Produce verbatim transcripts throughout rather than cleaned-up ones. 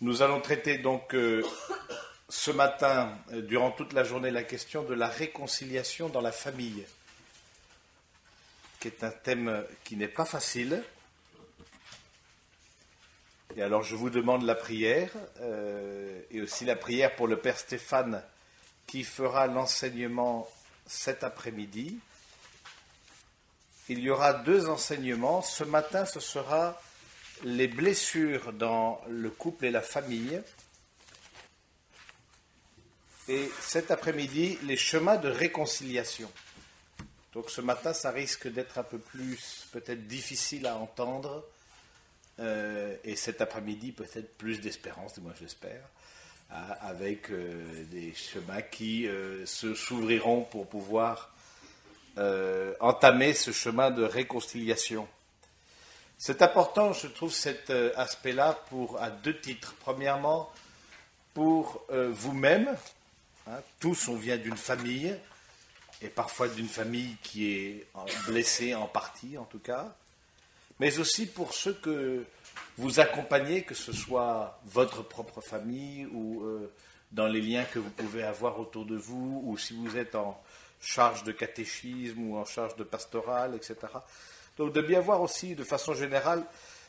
Nous allons traiter donc euh, ce matin, euh, durant toute la journée, la question de la réconciliation dans la famille, qui est un thème qui n'est pas facile. Et alors je vous demande la prière, euh, et aussi la prière pour le Père Stéphane, qui fera l'enseignement cet après-midi. Il y aura deux enseignements. Ce matin, ce sera les blessures dans le couple et la famille. Et cet après-midi, les chemins de réconciliation. Donc ce matin, ça risque d'être un peu plus, peut-être difficile à entendre. Euh, et cet après-midi, peut-être plus d'espérance, du moins j'espère, avec euh, des chemins qui euh, se s'ouvriront pour pouvoir euh, entamer ce chemin de réconciliation. C'est important, je trouve, cet aspect-là pour, à deux titres. Premièrement, pour euh, vous-même. Hein, tous, on vient d'une famille, et parfois d'une famille qui est blessée en partie, en tout cas. Mais aussi pour ceux que vous accompagnez, que ce soit votre propre famille ou euh, dans les liens que vous pouvez avoir autour de vous, ou si vous êtes en charge de catéchisme ou en charge de pastorale, et cetera. Donc de bien voir aussi, de façon générale,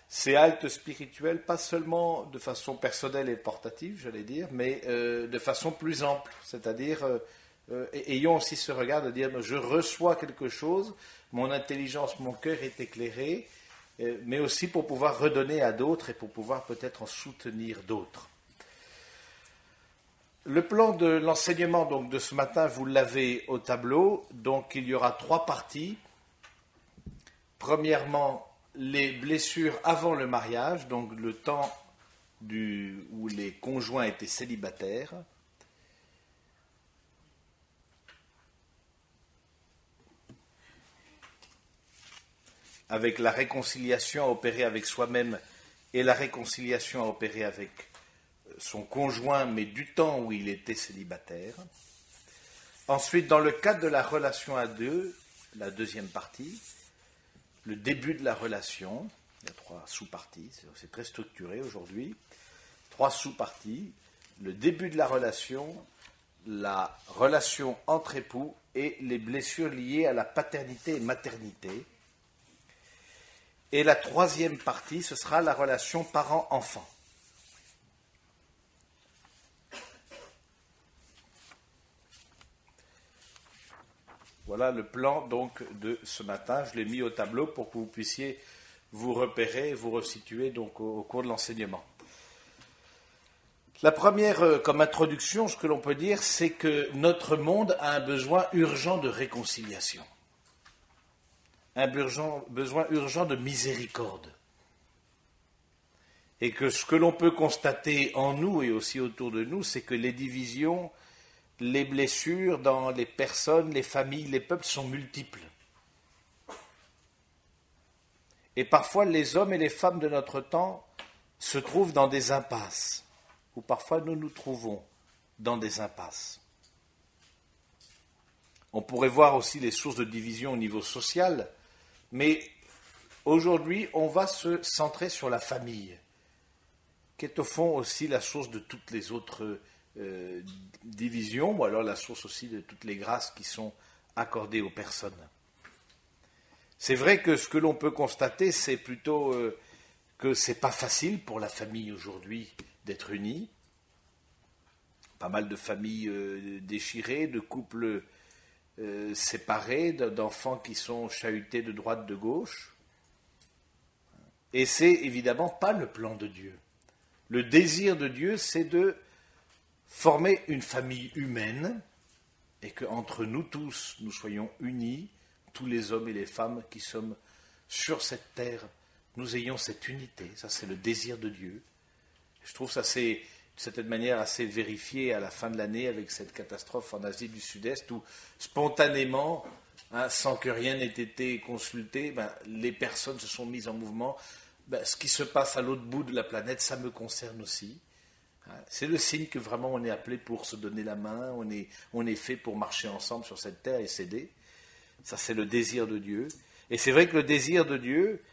ces haltes spirituelles, pas seulement de façon personnelle et portative, j'allais dire, mais euh, de façon plus ample, c'est-à-dire euh, euh, ayons aussi ce regard de dire « je reçois quelque chose, mon intelligence, mon cœur est éclairé euh, », mais aussi pour pouvoir redonner à d'autres et pour pouvoir peut-être en soutenir d'autres. Le plan de l'enseignement donc, de ce matin, vous l'avez au tableau, donc il y aura trois parties. Premièrement, les blessures avant le mariage, donc le temps du, où les conjoints étaient célibataires. Avec la réconciliation à opérer avec soi-même et la réconciliation à opérer avec son conjoint, mais du temps où il était célibataire. Ensuite, dans le cadre de la relation à deux, la deuxième partie, le début de la relation, il y a trois sous-parties, c'est très structuré aujourd'hui, trois sous-parties, le début de la relation, la relation entre époux et les blessures liées à la paternité et maternité. Et la troisième partie, ce sera la relation parent-enfant. Voilà le plan donc de ce matin. Je l'ai mis au tableau pour que vous puissiez vous repérer et vous resituer donc au, au cours de l'enseignement. La première, euh, comme introduction, ce que l'on peut dire, c'est que notre monde a un besoin urgent de réconciliation. Un besoin, besoin urgent de miséricorde. Et que ce que l'on peut constater en nous et aussi autour de nous, c'est que les divisions, les blessures dans les personnes, les familles, les peuples sont multiples. Et parfois, les hommes et les femmes de notre temps se trouvent dans des impasses, ou parfois nous nous trouvons dans des impasses. On pourrait voir aussi les sources de division au niveau social, mais aujourd'hui, on va se centrer sur la famille, qui est au fond aussi la source de toutes les autres Euh, division, ou alors la source aussi de toutes les grâces qui sont accordées aux personnes. C'est vrai que ce que l'on peut constater, c'est plutôt euh, que c'est pas facile pour la famille aujourd'hui d'être unie. Pas mal de familles euh, déchirées, de couples euh, séparés, d'enfants qui sont chahutés de droite, de gauche. Et c'est évidemment pas le plan de Dieu. Le désir de Dieu, c'est de former une famille humaine et qu'entre nous tous, nous soyons unis, tous les hommes et les femmes qui sommes sur cette terre, nous ayons cette unité. Ça, c'est le désir de Dieu. Je trouve ça, c'est de certaine manière assez vérifié à la fin de l'année avec cette catastrophe en Asie du Sud-Est où spontanément, hein, sans que rien n'ait été consulté, ben, les personnes se sont mises en mouvement. Ben, ce qui se passe à l'autre bout de la planète, ça me concerne aussi. C'est le signe que vraiment on est appelé pour se donner la main, on est, on est fait pour marcher ensemble sur cette terre et s'aider. Ça, c'est le désir de Dieu. Et c'est vrai que le désir de Dieu,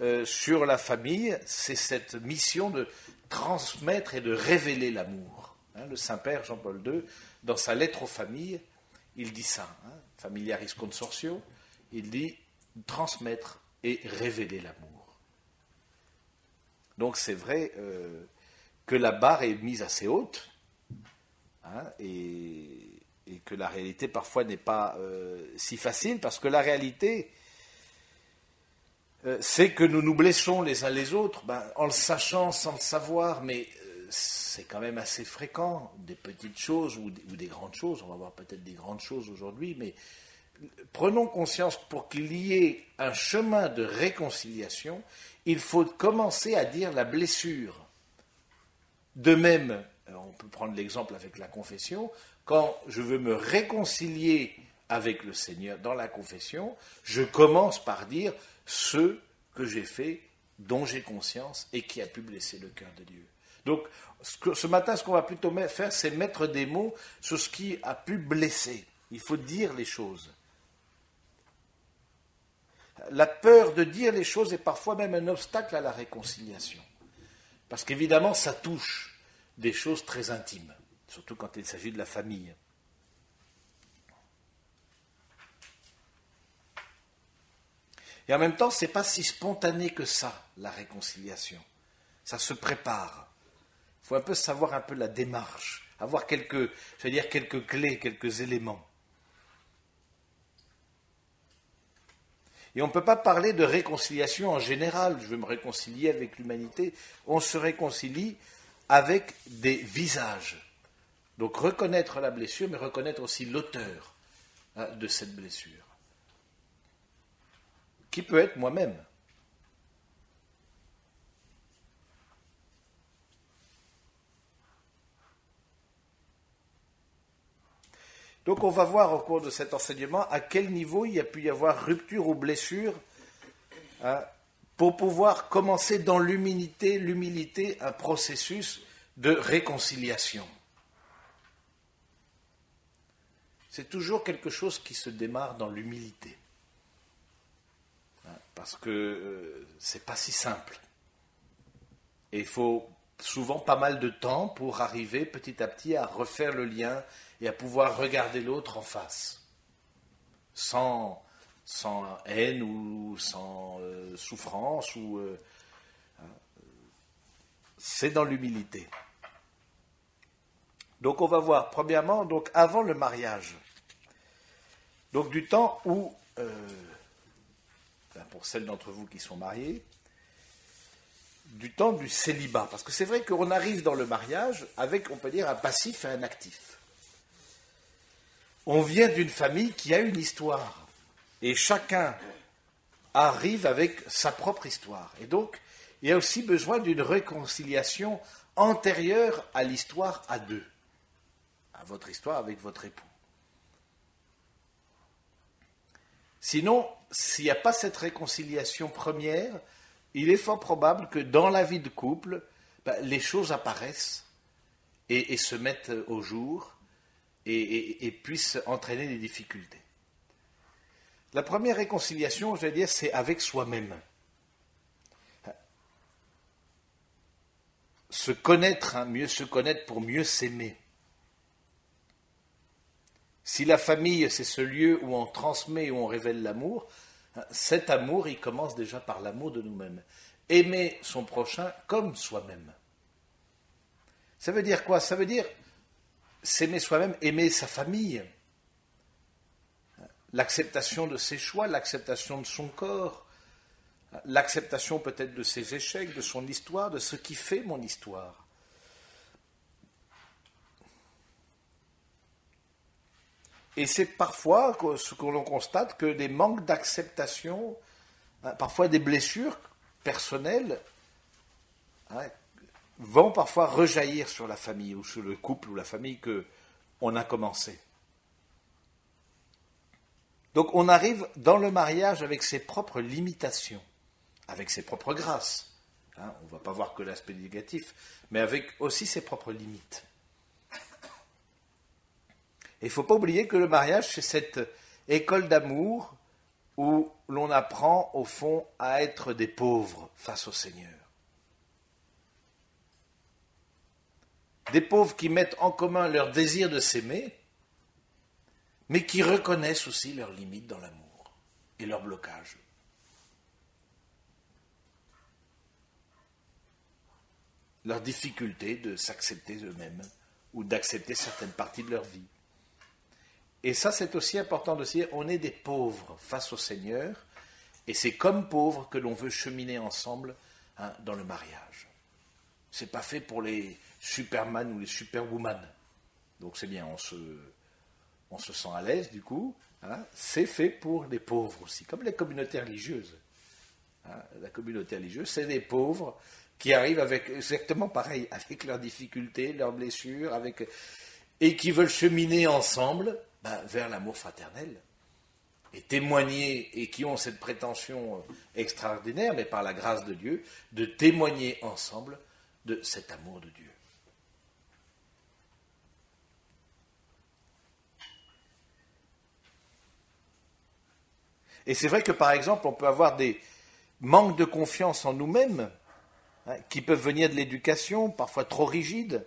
euh, sur la famille, c'est cette mission de transmettre et de révéler l'amour. Hein, le Saint-Père Jean-Paul deux, dans sa lettre aux familles, il dit ça, hein, Familiaris Consortio, il dit transmettre et révéler l'amour. Donc c'est vrai euh, que la barre est mise assez haute, hein, et... et que la réalité parfois n'est pas euh, si facile, parce que la réalité, euh, c'est que nous nous blessons les uns les autres, ben, en le sachant, sans le savoir, mais euh, c'est quand même assez fréquent, des petites choses ou des, ou des grandes choses, on va voir peut-être des grandes choses aujourd'hui, mais prenons conscience, pour qu'il y ait un chemin de réconciliation, il faut commencer à dire la blessure. De même, on peut prendre l'exemple avec la confession, quand je veux me réconcilier avec le Seigneur dans la confession, je commence par dire ce que j'ai fait, dont j'ai conscience et qui a pu blesser le cœur de Dieu. Donc ce, que, ce matin, ce qu'on va plutôt faire, c'est mettre des mots sur ce qui a pu blesser. Il faut dire les choses. La peur de dire les choses est parfois même un obstacle à la réconciliation. Parce qu'évidemment, ça touche des choses très intimes. Surtout quand il s'agit de la famille. Et en même temps, ce n'est pas si spontané que ça, la réconciliation. Ça se prépare. Il faut un peu savoir un peu la démarche, avoir quelques, je veux dire, quelques clés, quelques éléments. Et on ne peut pas parler de réconciliation en général. Je veux me réconcilier avec l'humanité. On se réconcilie avec des visages. Donc reconnaître la blessure, mais reconnaître aussi l'auteur hein, de cette blessure, qui peut être moi-même. Donc on va voir au cours de cet enseignement à quel niveau il y a pu y avoir rupture ou blessure hein, pour pouvoir commencer dans l'humilité, l'humilité, un processus de réconciliation. C'est toujours quelque chose qui se démarre dans l'humilité. Parce que euh, c'est pas si simple. Et il faut souvent pas mal de temps pour arriver petit à petit à refaire le lien et à pouvoir regarder l'autre en face. Sans, sans haine ou sans euh, souffrance. Ou, euh, c'est dans l'humilité. Donc on va voir, premièrement, donc avant le mariage. Donc du temps où, euh, pour celles d'entre vous qui sont mariées, du temps du célibat. Parce que c'est vrai qu'on arrive dans le mariage avec, on peut dire, un passif et un actif. On vient d'une famille qui a une histoire. Et chacun arrive avec sa propre histoire. Et donc, il y a aussi besoin d'une réconciliation antérieure à l'histoire à deux. À votre histoire avec votre époux. Sinon, s'il n'y a pas cette réconciliation première, il est fort probable que dans la vie de couple, ben, les choses apparaissent et, et se mettent au jour et, et, et puissent entraîner des difficultés. La première réconciliation, je vais dire, c'est avec soi-même. Se connaître, hein, mieux se connaître pour mieux s'aimer. Si la famille, c'est ce lieu où on transmet, où on révèle l'amour, cet amour, il commence déjà par l'amour de nous-mêmes. Aimer son prochain comme soi-même. Ça veut dire quoi? Ça veut dire s'aimer soi-même, aimer sa famille. L'acceptation de ses choix, l'acceptation de son corps, l'acceptation peut-être de ses échecs, de son histoire, de ce qui fait mon histoire. Et c'est parfois ce que l'on constate que des manques d'acceptation, parfois des blessures personnelles, hein, vont parfois rejaillir sur la famille ou sur le couple ou la famille qu'on a commencé. Donc on arrive dans le mariage avec ses propres limitations, avec ses propres grâces. Hein, on ne va pas voir que l'aspect négatif, mais avec aussi ses propres limites. Et il ne faut pas oublier que le mariage, c'est cette école d'amour où l'on apprend, au fond, à être des pauvres face au Seigneur. Des pauvres qui mettent en commun leur désir de s'aimer, mais qui reconnaissent aussi leurs limites dans l'amour et leurs blocages. Leur difficulté de s'accepter eux-mêmes ou d'accepter certaines parties de leur vie. Et ça, c'est aussi important de se dire, on est des pauvres face au Seigneur, et c'est comme pauvres que l'on veut cheminer ensemble hein, dans le mariage. C'est pas fait pour les superman ou les superwoman. Donc c'est bien, on se, on se sent à l'aise du coup. Hein, c'est fait pour les pauvres aussi, comme les communautés religieuses. Hein, la communauté religieuse, c'est des pauvres qui arrivent avec exactement pareil, avec leurs difficultés, leurs blessures, avec, et qui veulent cheminer ensemble ben, vers l'amour fraternel, et témoigner, et qui ont cette prétention extraordinaire, mais par la grâce de Dieu, de témoigner ensemble de cet amour de Dieu. Et c'est vrai que par exemple, on peut avoir des manques de confiance en nous-mêmes, hein, qui peuvent venir de l'éducation, parfois trop rigide,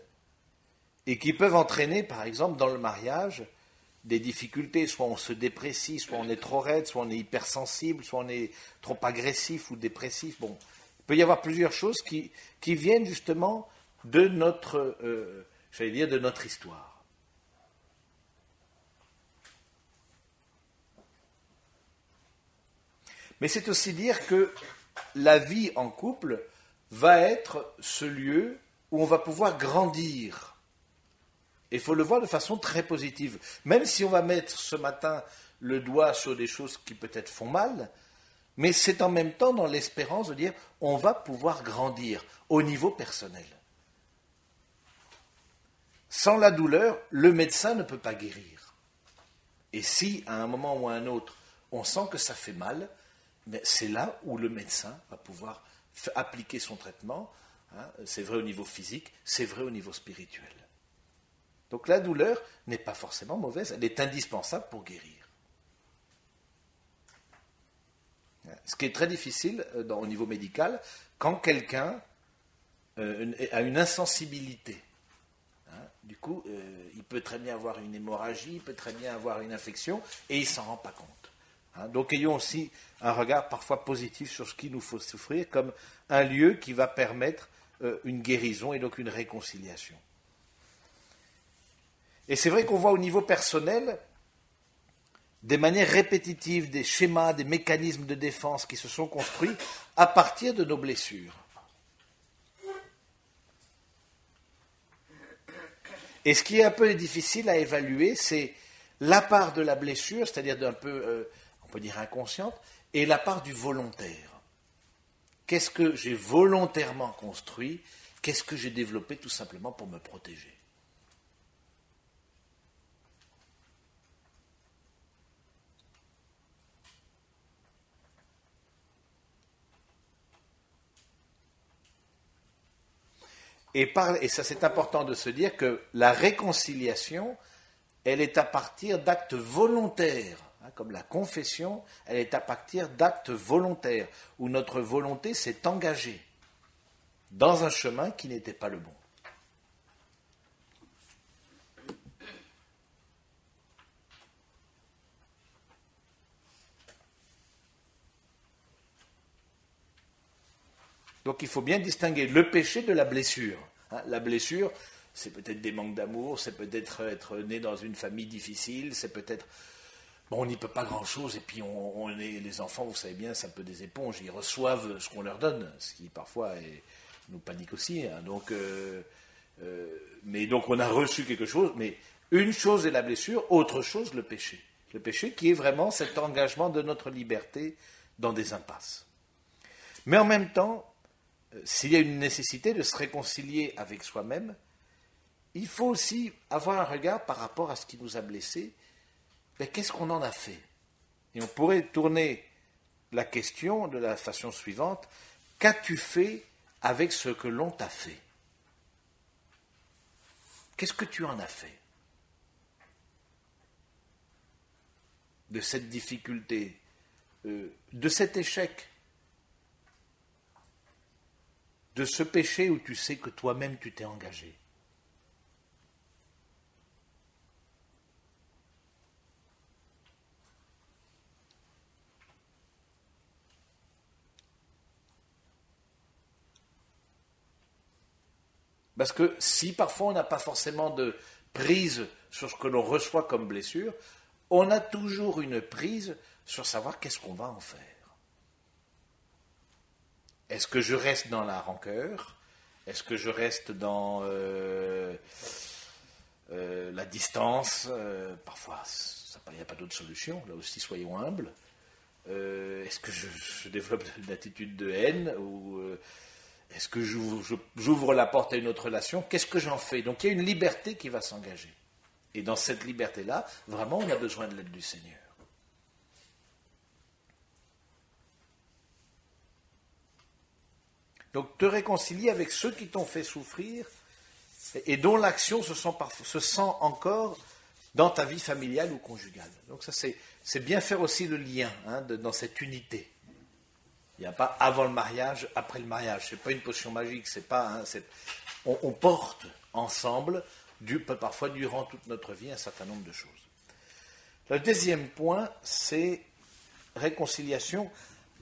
et qui peuvent entraîner, par exemple, dans le mariage, des difficultés. Soit on se déprécie, soit on est trop raide, soit on est hypersensible, soit on est trop agressif ou dépressif. Bon, il peut y avoir plusieurs choses qui, qui viennent justement de notre, euh, j'allais dire, de notre histoire. Mais c'est aussi dire que la vie en couple va être ce lieu où on va pouvoir grandir. Et il faut le voir de façon très positive. Même si on va mettre ce matin le doigt sur des choses qui peut-être font mal, mais c'est en même temps dans l'espérance de dire on va pouvoir grandir au niveau personnel. Sans la douleur, le médecin ne peut pas guérir. Et si, à un moment ou à un autre, on sent que ça fait mal, mais c'est là où le médecin va pouvoir appliquer son traitement, hein, c'est vrai au niveau physique, c'est vrai au niveau spirituel. Donc la douleur n'est pas forcément mauvaise, elle est indispensable pour guérir. Ce qui est très difficile dans, au niveau médical, quand quelqu'un euh, a une insensibilité, hein, du coup, euh, il peut très bien avoir une hémorragie, il peut très bien avoir une infection, et il ne s'en rend pas compte. Donc ayons aussi un regard parfois positif sur ce qui nous faut souffrir comme un lieu qui va permettre une guérison et donc une réconciliation. Et c'est vrai qu'on voit au niveau personnel des manières répétitives, des schémas, des mécanismes de défense qui se sont construits à partir de nos blessures. Et ce qui est un peu difficile à évaluer, c'est la part de la blessure, c'est-à-dire d'un peu... Euh, on peut dire inconsciente, et la part du volontaire. Qu'est-ce que j'ai volontairement construit? Qu'est-ce que j'ai développé tout simplement pour me protéger? Et, par, et ça c'est important de se dire que la réconciliation, elle est à partir d'actes volontaires. Comme la confession, elle est à partir d'actes volontaires, où notre volonté s'est engagée dans un chemin qui n'était pas le bon. Donc il faut bien distinguer le péché de la blessure. La blessure, c'est peut-être des manques d'amour, c'est peut-être être né dans une famille difficile, c'est peut-être... Bon, on n'y peut pas grand-chose, et puis on, on est, les enfants, vous savez bien, c'est un peu des éponges, ils reçoivent ce qu'on leur donne, ce qui parfois est, nous panique aussi. Hein, donc, euh, euh, mais donc on a reçu quelque chose, mais une chose est la blessure, autre chose le péché. Le péché qui est vraiment cet engagement de notre liberté dans des impasses. Mais en même temps, s'il y a une nécessité de se réconcilier avec soi-même, il faut aussi avoir un regard par rapport à ce qui nous a blessés. Mais qu'est-ce qu'on en a fait? Et on pourrait tourner la question de la façon suivante. Qu'as-tu fait avec ce que l'on t'a fait? Qu'est-ce que tu en as fait? De cette difficulté, euh, de cet échec, de ce péché où tu sais que toi-même tu t'es engagé. Parce que si parfois on n'a pas forcément de prise sur ce que l'on reçoit comme blessure, on a toujours une prise sur savoir qu'est-ce qu'on va en faire. Est-ce que je reste dans la rancœur? Est-ce que je reste dans euh, euh, la distance? euh, Parfois, il n'y a pas d'autre solution, là aussi soyons humbles. Euh, est-ce que je, je développe une attitude de haine ou euh, est-ce que j'ouvre la porte à une autre relation? Qu'est-ce que j'en fais? Donc il y a une liberté qui va s'engager. Et dans cette liberté-là, vraiment, on a besoin de l'aide du Seigneur. Donc te réconcilier avec ceux qui t'ont fait souffrir et dont l'action se sent, se sent encore dans ta vie familiale ou conjugale. Donc ça, c'est bien faire aussi le lien hein, de, dans cette unité. Il n'y a pas avant le mariage, après le mariage. Ce n'est pas une potion magique. C'est pas, hein, on, on porte ensemble, du, parfois durant toute notre vie, un certain nombre de choses. Le deuxième point, c'est réconciliation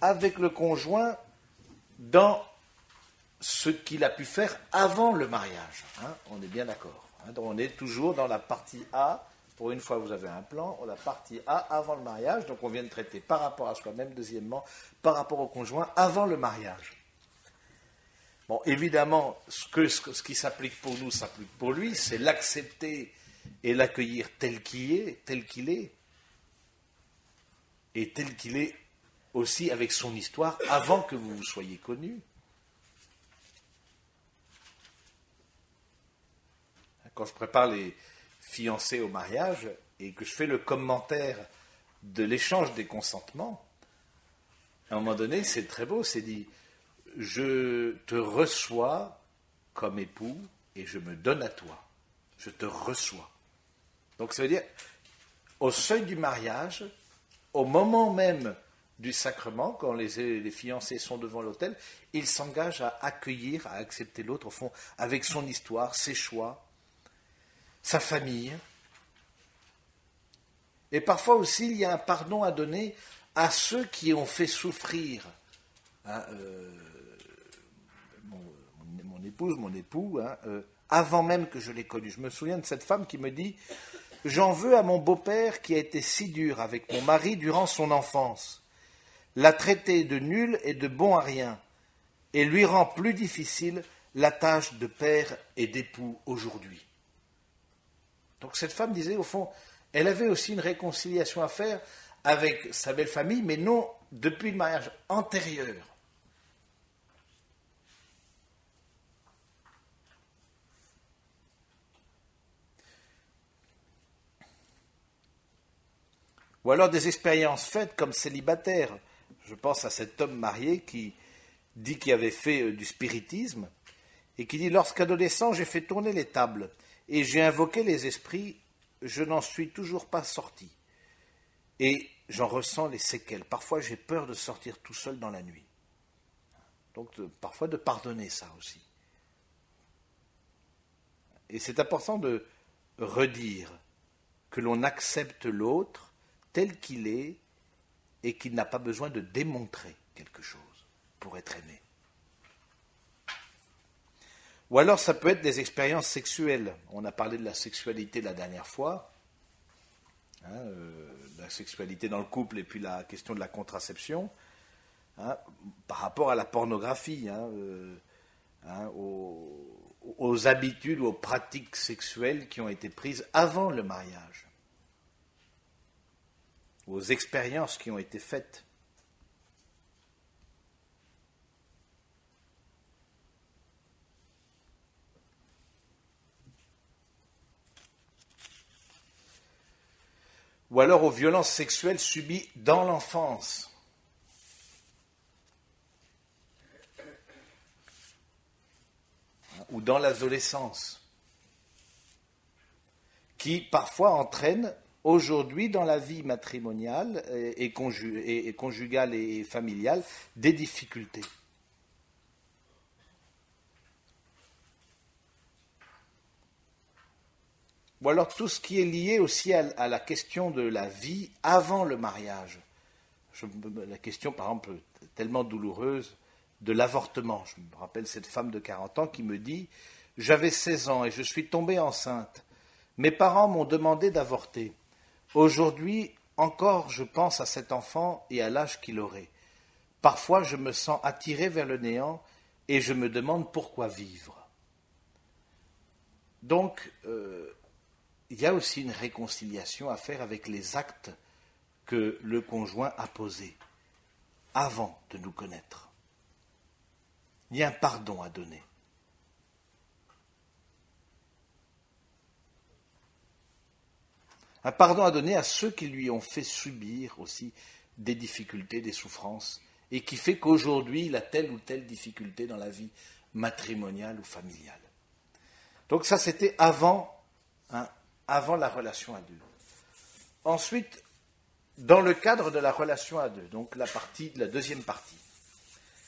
avec le conjoint dans ce qu'il a pu faire avant le mariage. Hein, on est bien d'accord. Hein, donc on est toujours dans la partie A. Pour une fois, vous avez un plan, la partie A avant le mariage, donc on vient de traiter par rapport à soi-même, deuxièmement, par rapport au conjoint, avant le mariage. Bon, évidemment, ce, que, ce qui s'applique pour nous, s'applique pour lui, c'est l'accepter et l'accueillir tel qu'il est, tel qu'il est, et tel qu'il est aussi avec son histoire, avant que vous vous soyez connus. Quand je prépare les fiancé au mariage, et que je fais le commentaire de l'échange des consentements, à un moment donné, c'est très beau, c'est dit « Je te reçois comme époux et je me donne à toi. Je te reçois. » Donc ça veut dire, au seuil du mariage, au moment même du sacrement, quand les, les fiancés sont devant l'autel, ils s'engagent à accueillir, à accepter l'autre, au fond, avec son histoire, ses choix, sa famille. Et parfois aussi, il y a un pardon à donner à ceux qui ont fait souffrir hein, euh, mon, mon épouse, mon époux, hein, euh, avant même que je l'ai connu. Je me souviens de cette femme qui me dit « J'en veux à mon beau-père qui a été si dur avec mon mari durant son enfance, l'a traité de nul et de bon à rien, et lui rend plus difficile la tâche de père et d'époux aujourd'hui. » Donc cette femme disait, au fond, elle avait aussi une réconciliation à faire avec sa belle famille, mais non depuis le mariage antérieur. Ou alors des expériences faites comme célibataire. Je pense à cet homme marié qui dit qu'il avait fait du spiritisme, et qui dit « Lorsqu'adolescent, j'ai fait tourner les tables. » Et j'ai invoqué les esprits, je n'en suis toujours pas sorti. Et j'en ressens les séquelles. Parfois, j'ai peur de sortir tout seul dans la nuit. Donc, de, parfois, de pardonner ça aussi. Et c'est important de redire que l'on accepte l'autre tel qu'il est et qu'il n'a pas besoin de démontrer quelque chose pour être aimé. Ou alors, ça peut être des expériences sexuelles. On a parlé de la sexualité la dernière fois, hein, euh, la sexualité dans le couple et puis la question de la contraception, hein, par rapport à la pornographie, hein, euh, hein, aux, aux habitudes ou aux pratiques sexuelles qui ont été prises avant le mariage, aux expériences qui ont été faites. Ou alors aux violences sexuelles subies dans l'enfance. Ou dans l'adolescence. Qui parfois entraînent aujourd'hui dans la vie matrimoniale et, et, conju et, et conjugale et familiale des difficultés. Ou alors tout ce qui est lié aussi à, à la question de la vie avant le mariage. Je, la question, par exemple, tellement douloureuse de l'avortement. Je me rappelle cette femme de quarante ans qui me dit « J'avais seize ans et je suis tombée enceinte. Mes parents m'ont demandé d'avorter. Aujourd'hui, encore, je pense à cet enfant et à l'âge qu'il aurait. Parfois, je me sens attirée vers le néant et je me demande pourquoi vivre. » Donc, euh, il y a aussi une réconciliation à faire avec les actes que le conjoint a posés avant de nous connaître. Il y a un pardon à donner. Un pardon à donner à ceux qui lui ont fait subir aussi des difficultés, des souffrances, et qui fait qu'aujourd'hui, il a telle ou telle difficulté dans la vie matrimoniale ou familiale. Donc ça, c'était avant, hein, avant la relation à deux. Ensuite, dans le cadre de la relation à deux, donc la, partie, la deuxième partie.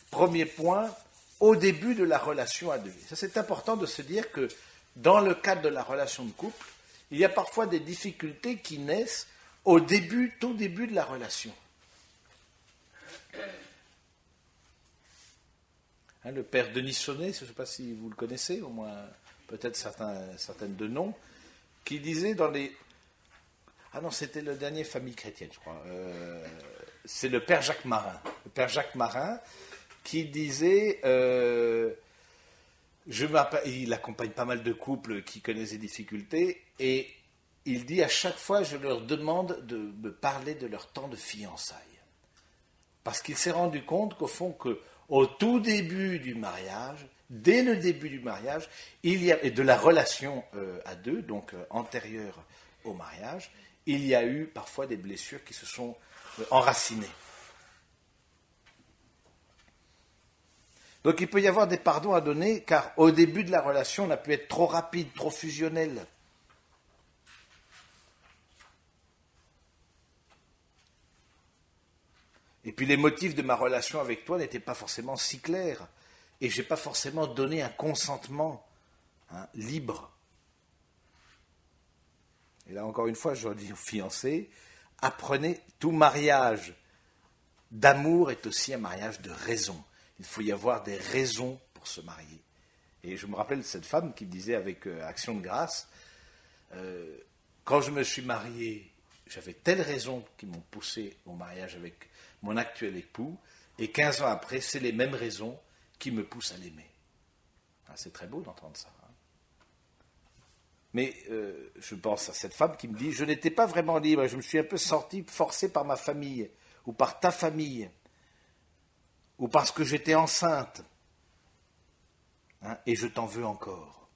Premier point, au début de la relation à deux. Ça, c'est important de se dire que dans le cadre de la relation de couple, il y a parfois des difficultés qui naissent au début, tout début de la relation. Hein, le père Denis Sonnet, je ne sais pas si vous le connaissez, au moins peut-être certains, certaines de noms, qui disait dans les... Ah non, c'était le dernier Famille chrétienne, je crois. Euh, c'est le Père Jacques Marin. Le Père Jacques Marin qui disait... Euh, Je il accompagne pas mal de couples qui connaissent des difficultés et il dit à chaque fois je leur demande de me parler de leur temps de fiançailles. Parce qu'il s'est rendu compte qu'au fond, que, au tout début du mariage, dès le début du mariage, il y a, et de la relation euh, à deux, donc euh, antérieure au mariage, il y a eu parfois des blessures qui se sont euh, enracinées. Donc il peut y avoir des pardons à donner, car au début de la relation, on a pu être trop rapide, trop fusionnel. Et puis les motifs de ma relation avec toi n'étaient pas forcément si clairs, et je n'ai pas forcément donné un consentement hein, libre. Et là encore une fois, je dis aux fiancés, apprenez, tout mariage d'amour est aussi un mariage de raison. Il faut y avoir des raisons pour se marier. Et je me rappelle cette femme qui me disait avec euh, Action de grâce, euh, quand je me suis mariée, j'avais telles raisons qui m'ont poussé au mariage avec mon actuel époux, et quinze ans après, c'est les mêmes raisons qui me poussent à l'aimer. Ah, c'est très beau d'entendre ça. Hein. Mais euh, je pense à cette femme qui me dit, je n'étais pas vraiment libre, je me suis un peu sorti forcé par ma famille, ou par ta famille, ou parce que j'étais enceinte, hein, et je t'en veux encore.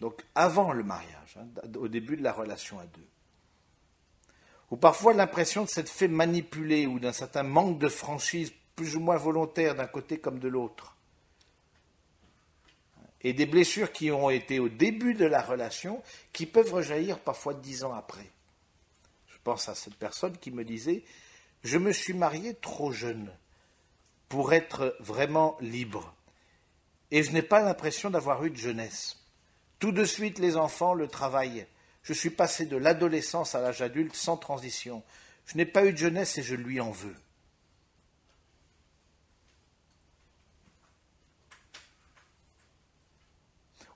Donc avant le mariage, hein, au début de la relation à deux. Ou parfois l'impression de s'être fait manipuler, ou d'un certain manque de franchise, plus ou moins volontaire d'un côté comme de l'autre. Et des blessures qui ont été au début de la relation, qui peuvent rejaillir parfois dix ans après. Je pense à cette personne qui me disait... Je me suis marié trop jeune pour être vraiment libre. Et je n'ai pas l'impression d'avoir eu de jeunesse. Tout de suite, les enfants, le travail. Je suis passé de l'adolescence à l'âge adulte sans transition. Je n'ai pas eu de jeunesse et je lui en veux.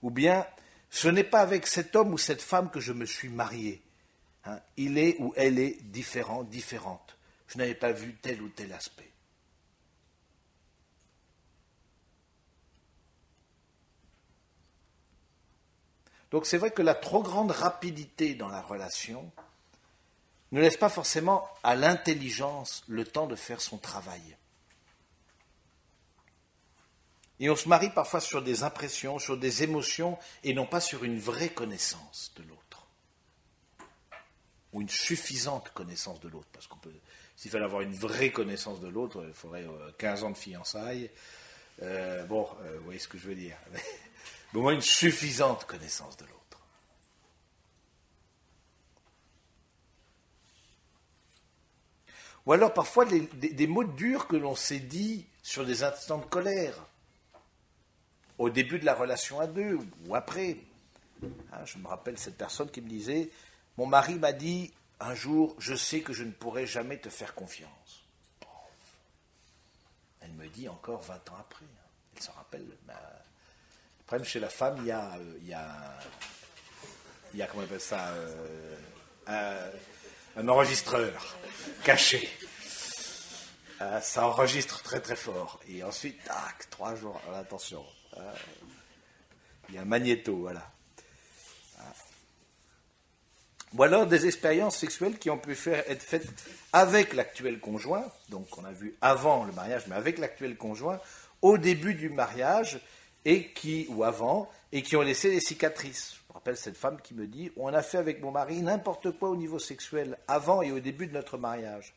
Ou bien, ce n'est pas avec cet homme ou cette femme que je me suis marié. Hein, il est ou elle est différent, différente. Je n'avais pas vu tel ou tel aspect. Donc c'est vrai que la trop grande rapidité dans la relation ne laisse pas forcément à l'intelligence le temps de faire son travail. Et on se marie parfois sur des impressions, sur des émotions, et non pas sur une vraie connaissance de l'autre. Ou une suffisante connaissance de l'autre, parce qu'on peut... S'il fallait avoir une vraie connaissance de l'autre, il faudrait quinze ans de fiançailles. Euh, bon, euh, vous voyez ce que je veux dire. Mais, au moins une suffisante connaissance de l'autre. Ou alors parfois les, des, des mots durs que l'on s'est dit sur des instants de colère, au début de la relation à deux ou après. Hein, je me rappelle cette personne qui me disait « Mon mari m'a dit un jour, je sais que je ne pourrai jamais te faire confiance. » Elle me dit encore vingt ans après. Hein. Elle s'en rappelle. Bah, le problème chez la femme, il y a... Euh, il y a Il y a, comment on appelle ça, euh, un, un enregistreur caché. Euh, ça enregistre très très fort. Et ensuite, tac, trois jours, attention. Euh, il y a un magnéto, voilà. voilà. Ou alors des expériences sexuelles qui ont pu faire, être faites avec l'actuel conjoint, donc on a vu avant le mariage, mais avec l'actuel conjoint, au début du mariage, et qui, ou avant, et qui ont laissé des cicatrices. Je me rappelle cette femme qui me dit « On a fait avec mon mari n'importe quoi au niveau sexuel, avant et au début de notre mariage.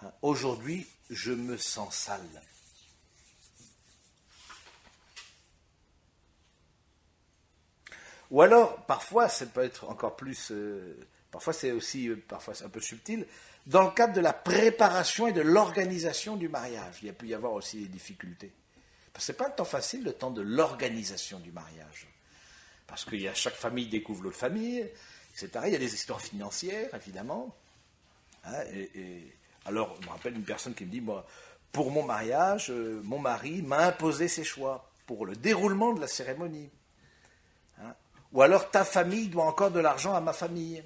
Hein, aujourd'hui, je me sens sale. » Ou alors, parfois, ça peut être encore plus... Euh, parfois, c'est aussi euh, parfois c'est un peu subtil. Dans le cadre de la préparation et de l'organisation du mariage, il y a pu y avoir aussi des difficultés. Ce n'est pas le temps facile, le temps de l'organisation du mariage. Parce que chaque famille découvre l'autre famille, et cetera. Il y a des histoires financières, évidemment. Hein, et, et, alors, je me rappelle une personne qui me dit, moi, pour mon mariage, euh, mon mari m'a imposé ses choix pour le déroulement de la cérémonie. Hein, ou alors, ta famille doit encore de l'argent à ma famille.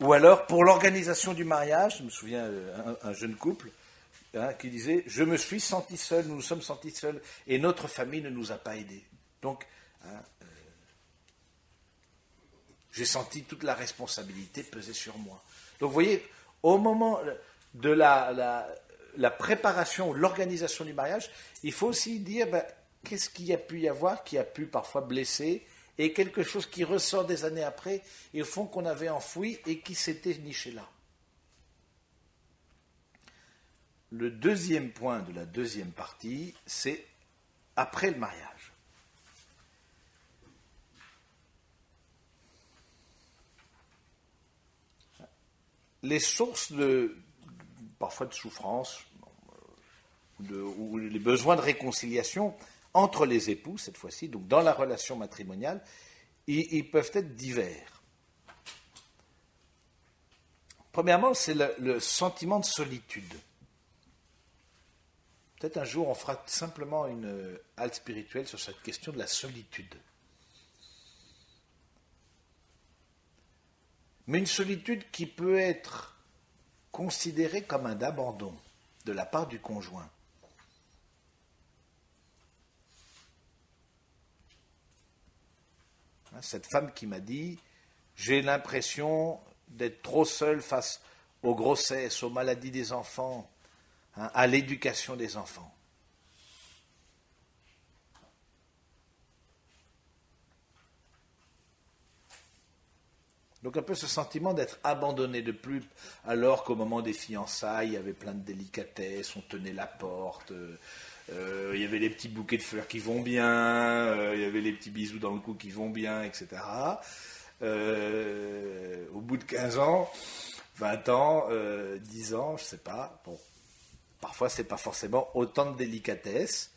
Ou alors, pour l'organisation du mariage, je me souviens, un, un jeune couple hein, qui disait « Je me suis senti seul, nous nous sommes sentis seuls, et notre famille ne nous a pas aidés. » Donc, hein, euh, j'ai senti toute la responsabilité peser sur moi. Donc, vous voyez, au moment de la, la, la préparation, l'organisation du mariage, il faut aussi dire ben, qu'est-ce qu'il y a pu y avoir, qui a pu parfois blesser, et quelque chose qui ressort des années après, et au fond qu'on avait enfoui et qui s'était niché là. Le deuxième point de la deuxième partie, c'est après le mariage. Les sources de, parfois de souffrance, de, ou les besoins de réconciliation, entre les époux, cette fois-ci, donc dans la relation matrimoniale, ils, ils peuvent être divers. Premièrement, c'est le, le sentiment de solitude. Peut-être un jour, on fera simplement une halte spirituelle sur cette question de la solitude. Mais une solitude qui peut être considérée comme un abandon de la part du conjoint. Cette femme qui m'a dit « J'ai l'impression d'être trop seule face aux grossesses, aux maladies des enfants, hein, à l'éducation des enfants. » Donc un peu ce sentiment d'être abandonné de plus, alors qu'au moment des fiançailles, il y avait plein de délicatesse, on tenait la porte... Euh, Euh, il y avait les petits bouquets de fleurs qui vont bien, euh, il y avait les petits bisous dans le cou qui vont bien, et cetera. Euh, au bout de quinze ans, vingt ans, euh, dix ans, je ne sais pas, bon, parfois ce n'est pas forcément autant de délicatesse,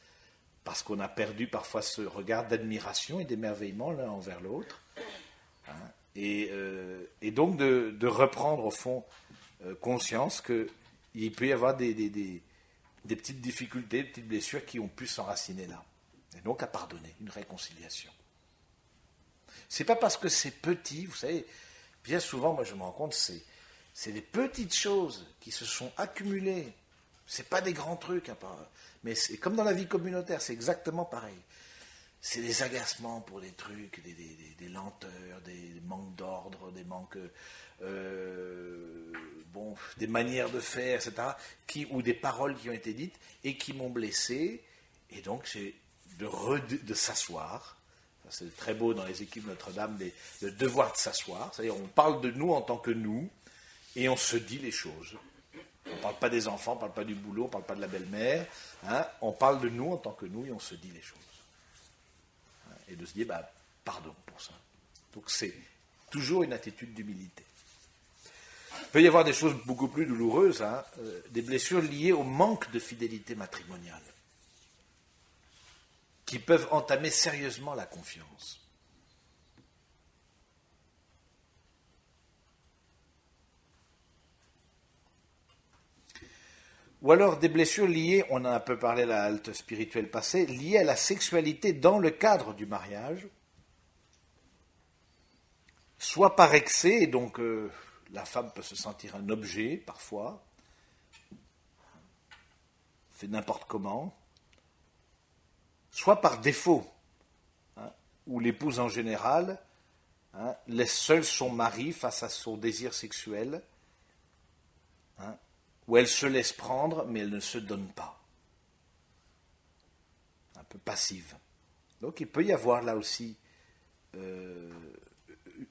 parce qu'on a perdu parfois ce regard d'admiration et d'émerveillement l'un envers l'autre, hein, et, euh, et donc de, de reprendre au fond euh, conscience qu'il peut y avoir des... des, des des petites difficultés, des petites blessures qui ont pu s'enraciner là. Et donc à pardonner, une réconciliation. C'est pas parce que c'est petit, vous savez, bien souvent, moi je me rends compte, c'est, c'est des petites choses qui se sont accumulées. C'est pas des grands trucs, hein, mais c'est comme dans la vie communautaire, c'est exactement pareil. C'est des agacements pour des trucs, des, des, des, des lenteurs, des, des manques d'ordre, des manques... Euh, bon, des manières de faire, et cetera, qui, ou des paroles qui ont été dites et qui m'ont blessé. Et donc, c'est de, re, de s'asseoir. Enfin, c'est très beau dans les équipes Notre-Dame, les, le devoir de s'asseoir. C'est-à-dire, on parle de nous en tant que nous et on se dit les choses. On ne parle pas des enfants, on ne parle pas du boulot, on ne parle pas de la belle-mère. Hein, on parle de nous en tant que nous et on se dit les choses. Et de se dire, bah, pardon pour ça. Donc, c'est Toujours une attitude d'humilité. Il peut y avoir des choses beaucoup plus douloureuses, hein, euh, des blessures liées au manque de fidélité matrimoniale, qui peuvent entamer sérieusement la confiance. Ou alors des blessures liées, on en a un peu parlé à la halte spirituelle passée, liées à la sexualité dans le cadre du mariage, soit par excès, et donc euh, la femme peut se sentir un objet parfois, fait n'importe comment, soit par défaut, hein, où l'épouse en général hein, laisse seul son mari face à son désir sexuel, hein, où elle se laisse prendre, mais elle ne se donne pas. Un peu passive. Donc il peut y avoir là aussi euh,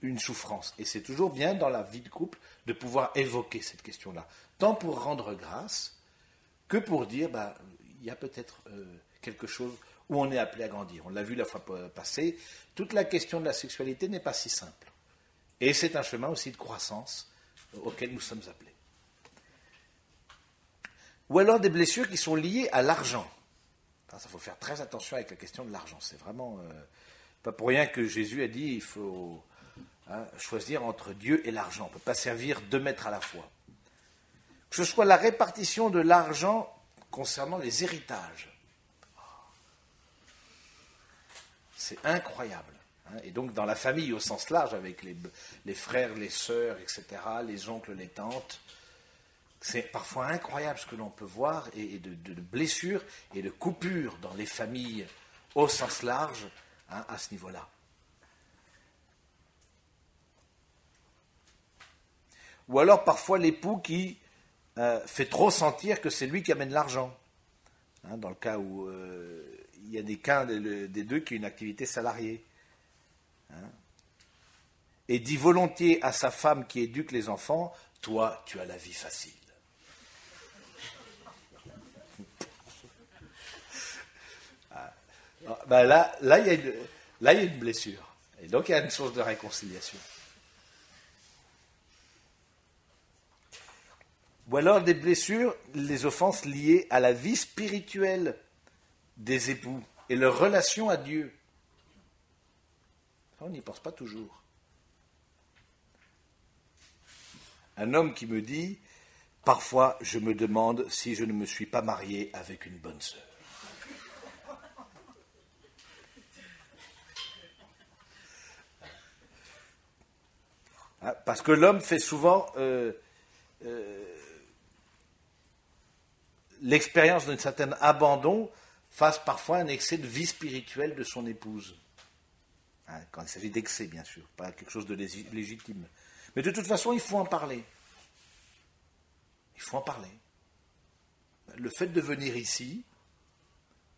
une souffrance. Et c'est toujours bien dans la vie de couple de pouvoir évoquer cette question-là. Tant pour rendre grâce, que pour dire, bah, il y a peut-être euh, quelque chose où on est appelé à grandir. On l'a vu la fois passée, toute la question de la sexualité n'est pas si simple. Et c'est un chemin aussi de croissance auquel nous sommes appelés. Ou alors des blessures qui sont liées à l'argent. Enfin, ça faut faire très attention avec la question de l'argent. C'est vraiment euh, pas pour rien que Jésus a dit il faut hein, choisir entre Dieu et l'argent. On ne peut pas servir deux maîtres à la fois. Que ce soit la répartition de l'argent concernant les héritages. C'est incroyable. Hein. Et donc dans la famille au sens large, avec les, les frères, les sœurs, et cetera, les oncles, les tantes, c'est parfois incroyable ce que l'on peut voir, et de, de, de blessures et de coupures dans les familles au sens large, hein, à ce niveau-là. Ou alors parfois l'époux qui euh, fait trop sentir que c'est lui qui amène l'argent. Hein, dans le cas où euh, il y a des cas des, des deux qui ont une activité salariée. Hein. Et dit volontiers à sa femme qui éduque les enfants, « Toi, tu as la vie facile. » Ben là, là, il y a une, là, il y a une blessure. Et donc, il y a une source de réconciliation. Ou alors des blessures, les offenses liées à la vie spirituelle des époux et leur relation à Dieu. On n'y pense pas toujours. Un homme qui me dit, « Parfois, je me demande si je ne me suis pas marié avec une bonne sœur. » Parce que l'homme fait souvent euh, euh, l'expérience d'un certain abandon face parfois à un excès de vie spirituelle de son épouse. Hein, quand il s'agit d'excès, bien sûr, pas quelque chose de légitime. Mais de toute façon, il faut en parler. Il faut en parler. Le fait de venir ici,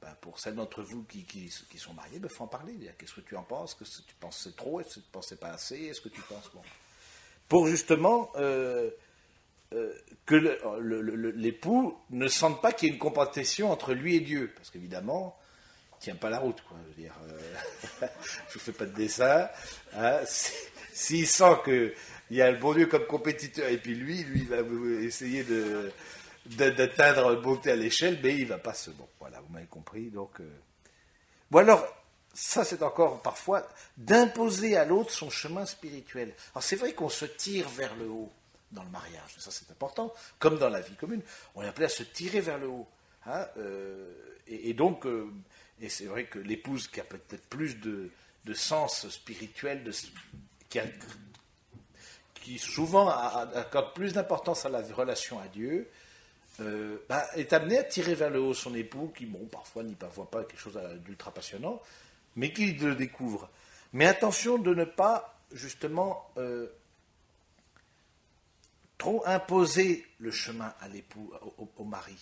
ben pour celles d'entre vous qui, qui, qui sont mariées, il ben faut en parler. Qu'est-ce que tu en penses? Est-ce que tu penses c'est trop? Est-ce que tu penses c'est pas assez? Est-ce que tu penses... Bon. Pour justement euh, euh, que le, le, le, l'époux ne sente pas qu'il y ait une compétition entre lui et Dieu. Parce qu'évidemment, il ne tient pas la route. Quoi. Je veux dire, euh, je ne fais pas de dessin. Hein. S'il sent qu'il y a le bon Dieu comme compétiteur, et puis lui, lui va essayer de, de, d'atteindre le monter à l'échelle, mais il ne va pas se... Bon, voilà, vous m'avez compris. Donc, euh... Bon alors... Ça, c'est encore parfois d'imposer à l'autre son chemin spirituel. Alors, c'est vrai qu'on se tire vers le haut dans le mariage, ça c'est important, comme dans la vie commune. On est appelé à se tirer vers le haut. Hein, euh, et, et donc, euh, et c'est vrai que l'épouse qui a peut-être plus de, de sens spirituel, de, qui, a, qui souvent accorde plus d'importance à la relation à Dieu, euh, bah, est amenée à tirer vers le haut son époux, qui, bon, parfois n'y voit pas quelque chose d'ultra passionnant, mais qu'il le découvre. Mais attention de ne pas, justement, euh, trop imposer le chemin à l'époux, au, au mari.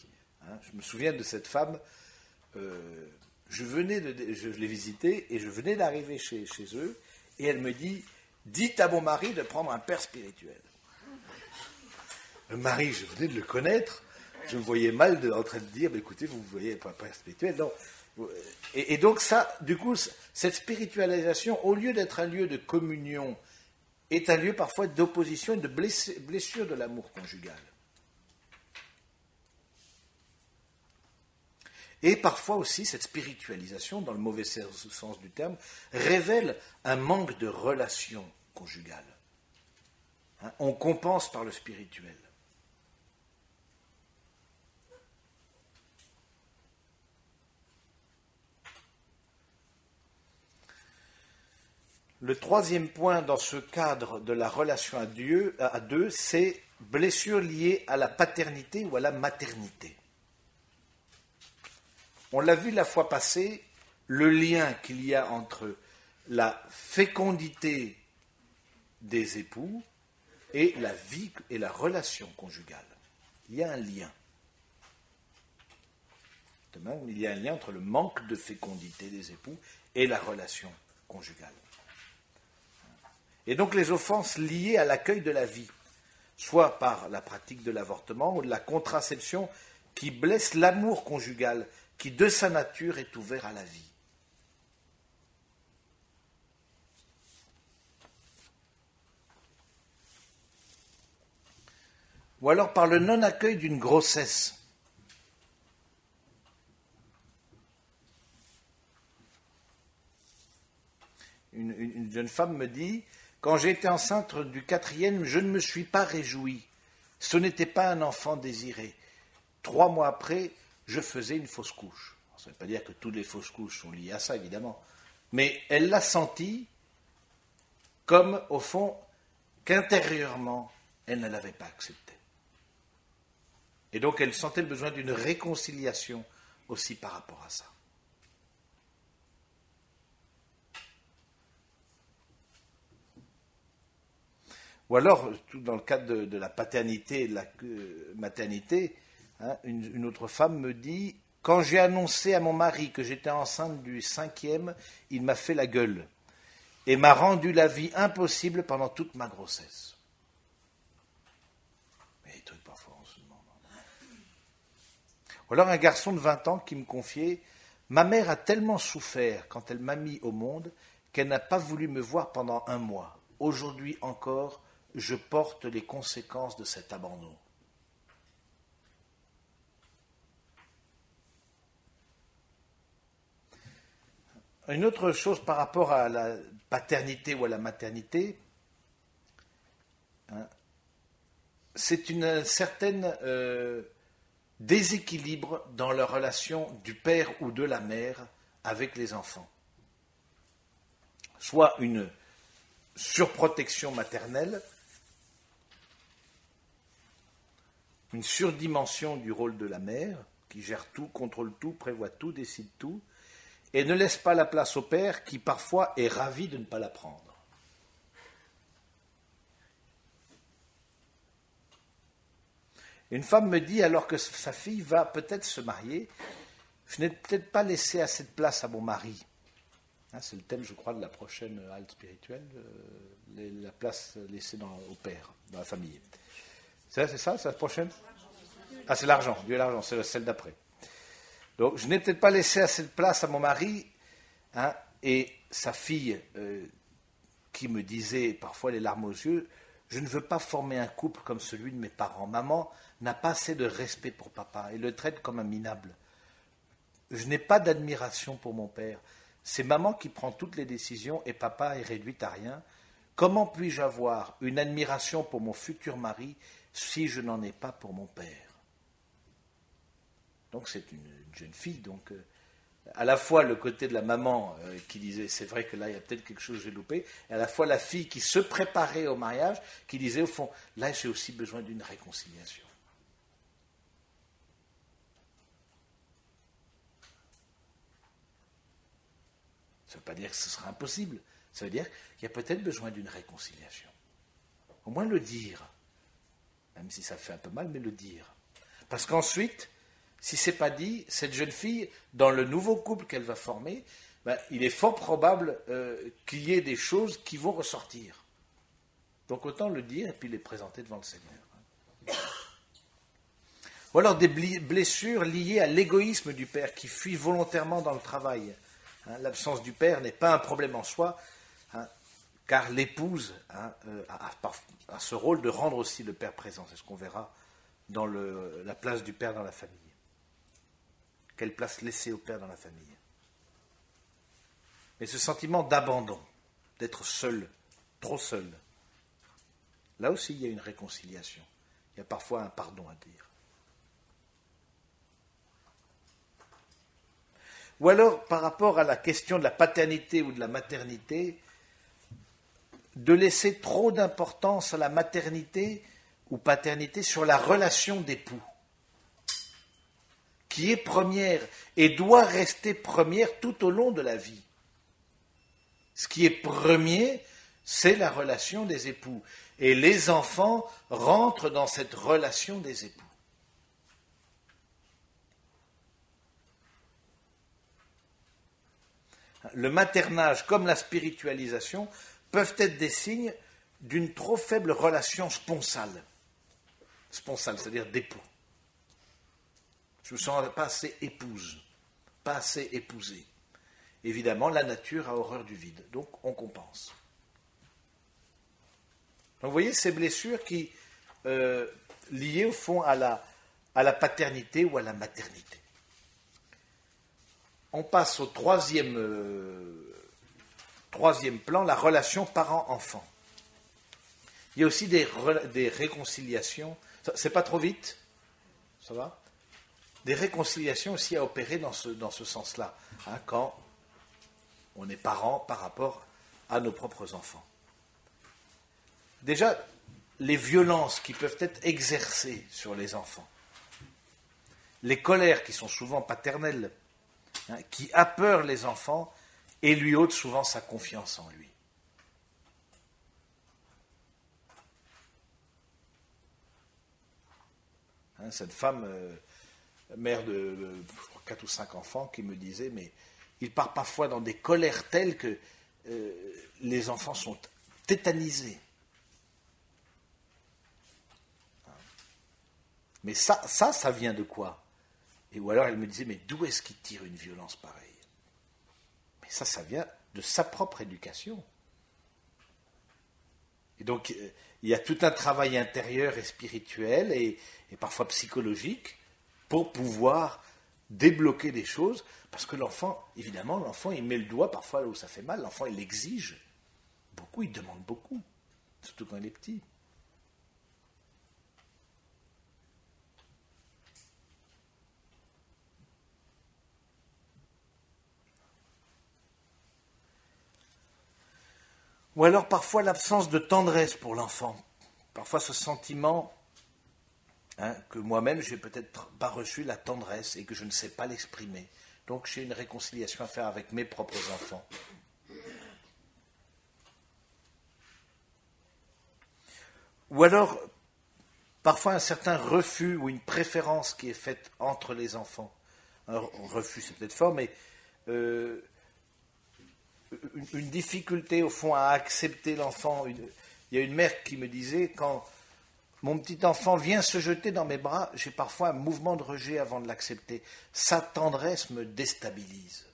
Hein, je me souviens de cette femme, euh, je venais de, je l'ai visitée, et je venais d'arriver chez, chez eux, et elle me dit, « Dites à mon mari de prendre un père spirituel. » Le mari, je venais de le connaître, je me voyais mal de, en train de dire, bah, « Écoutez, vous voyez pas un père spirituel ?» Non. Et, et donc ça, du coup, cette spiritualisation, au lieu d'être un lieu de communion est un lieu parfois d'opposition et de blessure de l'amour conjugal. Et parfois aussi, cette spiritualisation, dans le mauvais sens du terme, révèle un manque de relation conjugale. Hein, on compense par le spirituel. Le troisième point dans ce cadre de la relation à Dieu, à deux, c'est blessure liée à la paternité ou à la maternité. On l'a vu la fois passée, le lien qu'il y a entre la fécondité des époux et la vie et la relation conjugale. Il y a un lien. De même, il y a un lien entre le manque de fécondité des époux et la relation conjugale. Et donc les offenses liées à l'accueil de la vie, soit par la pratique de l'avortement ou de la contraception qui blesse l'amour conjugal, qui de sa nature est ouvert à la vie. Ou alors par le non-accueil d'une grossesse. Une, une, une jeune femme me dit, quand j'étais enceinte du quatrième, je ne me suis pas réjouie. Ce n'était pas un enfant désiré. Trois mois après, je faisais une fausse couche. Ça ne veut pas dire que toutes les fausses couches sont liées à ça, évidemment. Mais elle l'a senti comme, au fond, qu'intérieurement, elle ne l'avait pas accepté. Et donc, elle sentait le besoin d'une réconciliation aussi par rapport à ça. Ou alors, dans le cadre de, de la paternité et de la euh, maternité, Hein, une, une autre femme me dit « Quand j'ai annoncé à mon mari que j'étais enceinte du cinquième, il m'a fait la gueule et m'a rendu la vie impossible pendant toute ma grossesse. » Mais les trucs parfois, on se demande. Ou alors un garçon de vingt ans qui me confiait « Ma mère a tellement souffert quand elle m'a mis au monde qu'elle n'a pas voulu me voir pendant un mois. Aujourd'hui encore, je porte les conséquences de cet abandon. » Une autre chose par rapport à la paternité ou à la maternité, hein, c'est une certaine euh, déséquilibre dans la relation du père ou de la mère avec les enfants. Soit une surprotection maternelle, une surdimension du rôle de la mère, qui gère tout, contrôle tout, prévoit tout, décide tout, et ne laisse pas la place au père qui parfois est ravi de ne pas la prendre. Une femme me dit, alors que sa fille va peut-être se marier, je n'ai peut-être pas laissé assez de place à mon mari. Hein, c'est le thème, je crois, de la prochaine halte spirituelle, euh, la place laissée dans, au père, dans la famille. C'est ça, c'est la prochaine ? Ah, c'est l'argent, Dieu et l'argent, c'est celle d'après. Donc, je n'ai peut-être pas laissé assez de place à mon mari, hein, et sa fille euh, qui me disait parfois les larmes aux yeux, je ne veux pas former un couple comme celui de mes parents. Maman n'a pas assez de respect pour papa et le traite comme un minable. Je n'ai pas d'admiration pour mon père. C'est maman qui prend toutes les décisions et papa est réduit à rien. Comment puis-je avoir une admiration pour mon futur mari si je n'en ai pas pour mon père ? Donc c'est une jeune fille, donc euh, à la fois le côté de la maman euh, qui disait, c'est vrai que là il y a peut-être quelque chose que j'ai loupé, et à la fois la fille qui se préparait au mariage, qui disait au fond, là j'ai aussi besoin d'une réconciliation. Ça ne veut pas dire que ce sera impossible, ça veut dire qu'il y a peut-être besoin d'une réconciliation. Au moins le dire, même si ça fait un peu mal, mais le dire. Parce qu'ensuite... Si ce n'est pas dit, cette jeune fille, dans le nouveau couple qu'elle va former, ben, il est fort probable euh, qu'il y ait des choses qui vont ressortir. Donc autant le dire et puis les présenter devant le Seigneur. Ou alors des blessures liées à l'égoïsme du père qui fuit volontairement dans le travail. Hein, l'absence du père n'est pas un problème en soi. Hein, car l'épouse hein, a, a, a ce rôle de rendre aussi le père présent. C'est ce qu'on verra dans le, la place du père dans la famille. Quelle place laisser au père dans la famille? Mais ce sentiment d'abandon, d'être seul, trop seul, là aussi il y a une réconciliation. Il y a parfois un pardon à dire. Ou alors, par rapport à la question de la paternité ou de la maternité, de laisser trop d'importance à la maternité ou paternité sur la relation d'époux, qui est première et doit rester première tout au long de la vie. Ce qui est premier, c'est la relation des époux. Et les enfants rentrent dans cette relation des époux. Le maternage comme la spiritualisation peuvent être des signes d'une trop faible relation sponsale. Sponsale, c'est-à-dire d'époux. Je ne me sens pas assez épouse, pas assez épousée. Évidemment, la nature a horreur du vide, donc on compense. Donc vous voyez ces blessures qui, euh, liées au fond à la, à la paternité ou à la maternité. On passe au troisième, euh, troisième plan, la relation parent-enfant. Il y a aussi des, des réconciliations, c'est pas trop vite, ça va ? Des réconciliations aussi à opérer dans ce, dans ce sens-là, hein, quand on est parent par rapport à nos propres enfants. Déjà, les violences qui peuvent être exercées sur les enfants, les colères qui sont souvent paternelles, hein, qui apeurent les enfants et lui ôtent souvent sa confiance en lui. Hein, cette femme, euh, mère de euh, quatre ou cinq enfants, qui me disait, mais il part parfois dans des colères telles que euh, les enfants sont tétanisés. Mais ça, ça, ça vient de quoi? Et ou alors elle me disait, mais d'où est-ce qu'il tire une violence pareille? Mais ça, ça vient de sa propre éducation. Et donc, il y a tout un travail intérieur et spirituel, et, et parfois psychologique, pour pouvoir débloquer des choses, parce que l'enfant, évidemment, l'enfant, il met le doigt parfois là où ça fait mal, l'enfant, il exige beaucoup, il demande beaucoup, surtout quand il est petit. Ou alors parfois l'absence de tendresse pour l'enfant. Parfois ce sentiment hein, que moi-même, je n'ai peut-être pas reçu la tendresse et que je ne sais pas l'exprimer. Donc j'ai une réconciliation à faire avec mes propres enfants. Ou alors parfois un certain refus ou une préférence qui est faite entre les enfants. Un refus, c'est peut-être fort, mais... Euh, Une, une difficulté au fond à accepter l'enfant. Une, il y a une mère qui me disait, quand mon petit enfant vient se jeter dans mes bras, j'ai parfois un mouvement de rejet avant de l'accepter. Sa tendresse me déstabilise.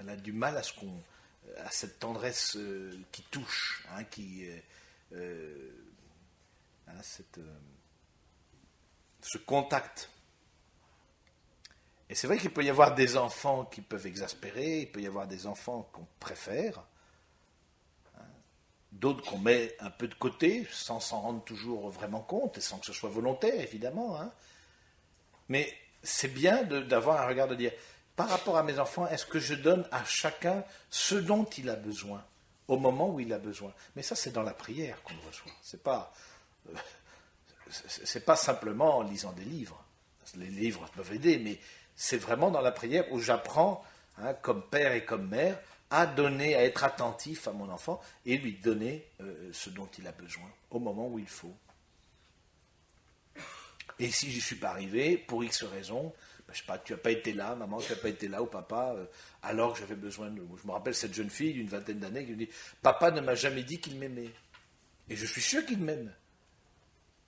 Elle a du mal à, ce qu'on, à cette tendresse euh, qui touche, hein, qui, euh, euh, hein, cette, euh, ce contact. Et c'est vrai qu'il peut y avoir des enfants qui peuvent exaspérer, il peut y avoir des enfants qu'on préfère, hein, d'autres qu'on met un peu de côté, sans s'en rendre toujours vraiment compte, et sans que ce soit volontaire, évidemment. Hein. Mais c'est bien de, d'avoir un regard de dire, par rapport à mes enfants, est-ce que je donne à chacun ce dont il a besoin, au moment où il a besoin? Mais ça, c'est dans la prière qu'on le reçoit. C'est pas, euh, c'est pas simplement en lisant des livres. Les livres peuvent aider, mais... C'est vraiment dans la prière où j'apprends, hein, comme père et comme mère, à donner, à être attentif à mon enfant et lui donner euh, ce dont il a besoin, au moment où il faut. Et si je n'y suis pas arrivé, pour X raisons, ben, je sais pas, tu n'as pas été là, maman, tu n'as pas été là, ou papa, euh, alors que j'avais besoin de... Je me rappelle cette jeune fille d'une vingtaine d'années qui me dit « Papa ne m'a jamais dit qu'il m'aimait. » Et je suis sûr qu'il m'aime.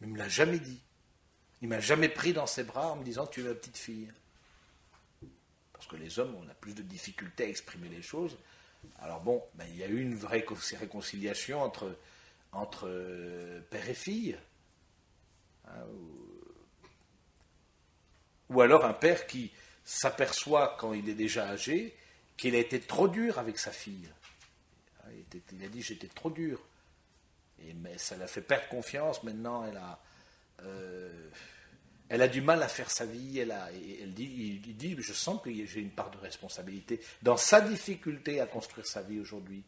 Mais il ne me l'a jamais dit. Il ne m'a jamais pris dans ses bras en me disant « Tu es ma petite fille. » parce que les hommes, on a plus de difficultés à exprimer les choses. Alors bon, ben, il y a eu une vraie réconciliation entre, entre euh, père et fille, hein, ou, ou alors un père qui s'aperçoit quand il est déjà âgé qu'il a été trop dur avec sa fille. Il, était, il a dit j'étais trop dur, et, mais ça l'a fait perdre confiance. Maintenant elle a, euh, elle a du mal à faire sa vie, elle, a, elle dit, il dit je sens que j'ai une part de responsabilité dans sa difficulté à construire sa vie aujourd'hui.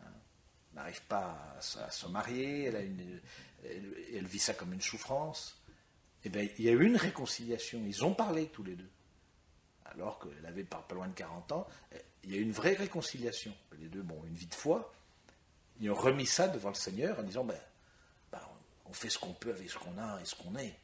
Elle n'arrive pas à, à se marier, elle, a une, elle, elle vit ça comme une souffrance. Et bien, il y a eu une réconciliation, ils ont parlé tous les deux. Alors qu'elle avait pas loin de quarante ans, il y a une vraie réconciliation. Les deux, bon, une vie de foi, ils ont remis ça devant le Seigneur en disant ben, ben, on fait ce qu'on peut avec ce qu'on a et ce qu'on est.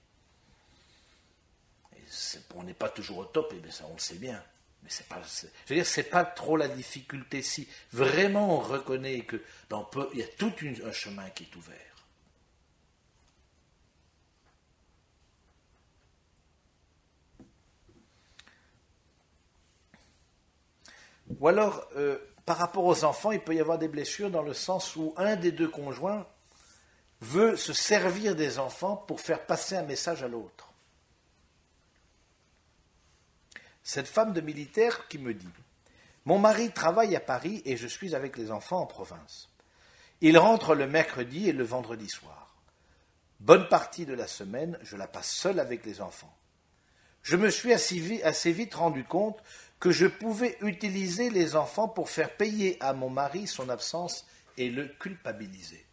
Et c'est, on n'est pas toujours au top, et bien ça on le sait bien. Mais c'est pas, c'est, je veux dire, c'est pas trop la difficulté. Si vraiment on reconnaît que ben on peut, il y a tout une, un chemin qui est ouvert. Ou alors, euh, par rapport aux enfants, il peut y avoir des blessures dans le sens où un des deux conjoints veut se servir des enfants pour faire passer un message à l'autre. Cette femme de militaire qui me dit « Mon mari travaille à Paris et je suis avec les enfants en province. Il rentre le mercredi et le vendredi soir. Bonne partie de la semaine, je la passe seule avec les enfants. Je me suis assez vite rendu compte que je pouvais utiliser les enfants pour faire payer à mon mari son absence et le culpabiliser.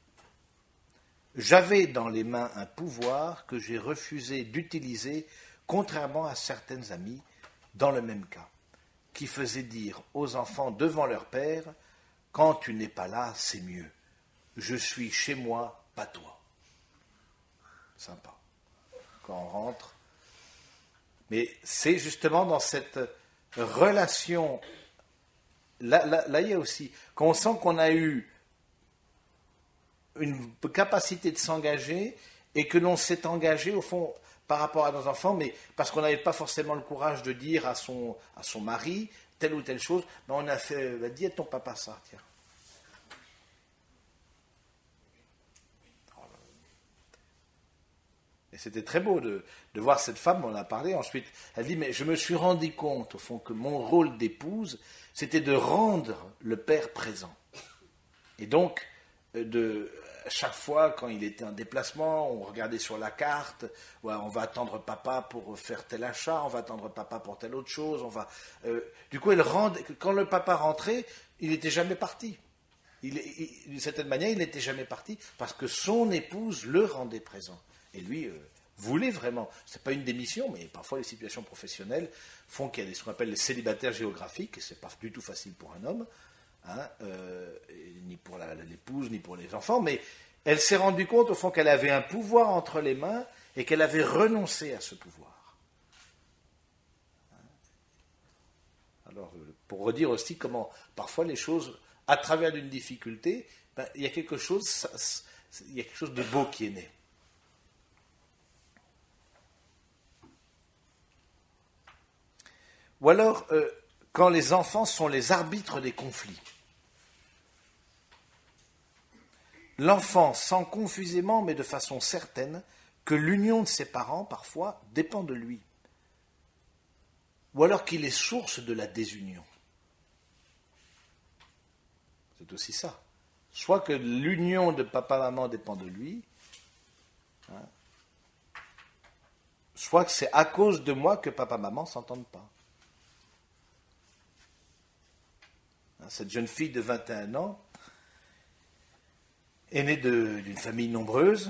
J'avais dans les mains un pouvoir que j'ai refusé d'utiliser, contrairement à certaines amies, dans le même cas, qui faisaient dire aux enfants devant leur père « Quand tu n'es pas là, c'est mieux. Je suis chez moi, pas toi. » Sympa. Quand on rentre. Mais c'est justement dans cette relation, là, là, là il y a aussi, quand on sent qu'on a eu une capacité de s'engager et que l'on s'est engagé au fond par rapport à nos enfants, mais parce qu'on n'avait pas forcément le courage de dire à son, à son mari telle ou telle chose, ben on a fait, ben, dis à ton papa ça, tiens. Et c'était très beau de, de voir cette femme, on en a parlé ensuite. Elle dit, mais je me suis rendu compte, au fond, que mon rôle d'épouse, c'était de rendre le père présent. Et donc, de, chaque fois, quand il était en déplacement, on regardait sur la carte, ouais, on va attendre papa pour faire tel achat, on va attendre papa pour telle autre chose. On va, euh, du coup, elle rendait, quand le papa rentrait, il n'était jamais parti. Il, il, d'une certaine manière, il n'était jamais parti, parce que son épouse le rendait présent. Et lui euh, voulait vraiment, ce n'est pas une démission, mais parfois les situations professionnelles font qu'il y a ce qu'on appelle les célibataires géographiques, et ce n'est pas du tout facile pour un homme, hein, euh, ni pour la, l'épouse, ni pour les enfants, mais elle s'est rendue compte au fond qu'elle avait un pouvoir entre les mains et qu'elle avait renoncé à ce pouvoir. Alors, pour redire aussi comment parfois les choses, à travers une difficulté, ben, il y a quelque chose, ça, il y a quelque chose de beau qui est né. Ou alors, euh, quand les enfants sont les arbitres des conflits. L'enfant sent confusément, mais de façon certaine, que l'union de ses parents, parfois, dépend de lui. Ou alors qu'il est source de la désunion. C'est aussi ça. Soit que l'union de papa-maman dépend de lui, hein, soit que c'est à cause de moi que papa-maman ne s'entendent pas. Cette jeune fille de vingt et un ans est née de, d'une famille nombreuse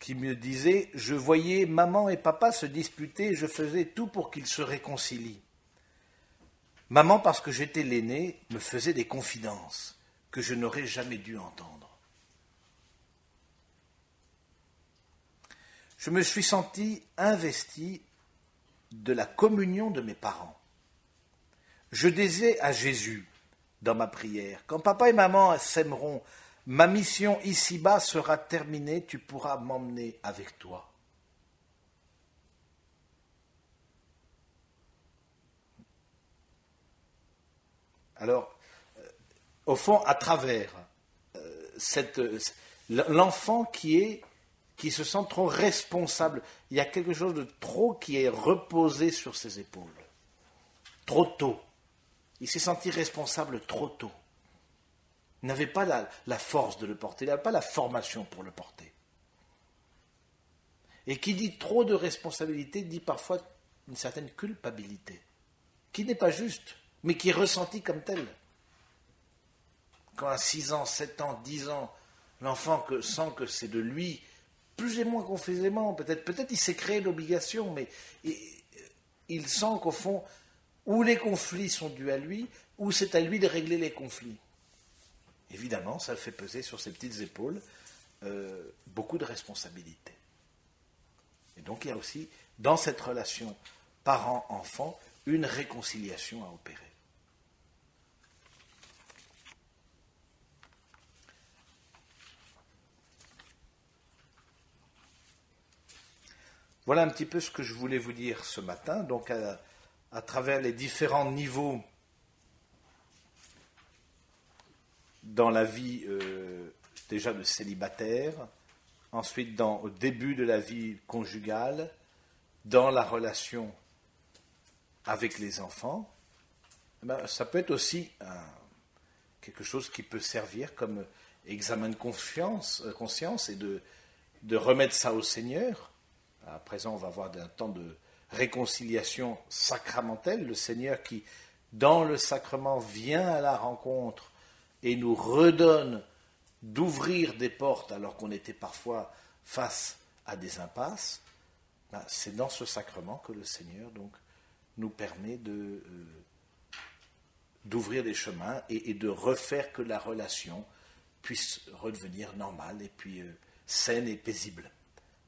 qui me disait « Je voyais maman et papa se disputer et je faisais tout pour qu'ils se réconcilient. Maman, parce que j'étais l'aînée, me faisait des confidences que je n'aurais jamais dû entendre. Je me suis sentie investie de la communion de mes parents. Je disais à Jésus, dans ma prière, quand papa et maman s'aimeront, ma mission ici-bas sera terminée, tu pourras m'emmener avec toi. » Alors, au fond, à travers euh, l'enfant qui est, qui se sent trop responsable, il y a quelque chose de trop qui est reposé sur ses épaules. Trop tôt. Il s'est senti responsable trop tôt. Il n'avait pas la, la force de le porter, il n'avait pas la formation pour le porter. Et qui dit trop de responsabilité dit parfois une certaine culpabilité, qui n'est pas juste, mais qui est ressentie comme telle. Quand à six ans, sept ans, dix ans, l'enfant que, sent que c'est de lui, plus et moins confusément, peut-être peut-être il s'est créé l'obligation, mais il, il sent qu'au fond, ou les conflits sont dus à lui, ou c'est à lui de régler les conflits. Évidemment, ça fait peser sur ses petites épaules euh, beaucoup de responsabilités. Et donc il y a aussi, dans cette relation parent-enfant, une réconciliation à opérer. Voilà un petit peu ce que je voulais vous dire ce matin, donc à, à travers les différents niveaux dans la vie euh, déjà de célibataire, ensuite dans, au début de la vie conjugale, dans la relation avec les enfants, ben, ça peut être aussi un, quelque chose qui peut servir comme examen de confiance, conscience et de, de remettre ça au Seigneur. À présent, on va avoir un temps de réconciliation sacramentelle, le Seigneur qui, dans le sacrement, vient à la rencontre et nous redonne d'ouvrir des portes alors qu'on était parfois face à des impasses. Ben, c'est dans ce sacrement que le Seigneur donc, nous permet de, euh, d'ouvrir des chemins et, et de refaire que la relation puisse redevenir normale et puis euh, saine et paisible.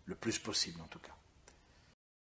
Le plus possible en tout cas.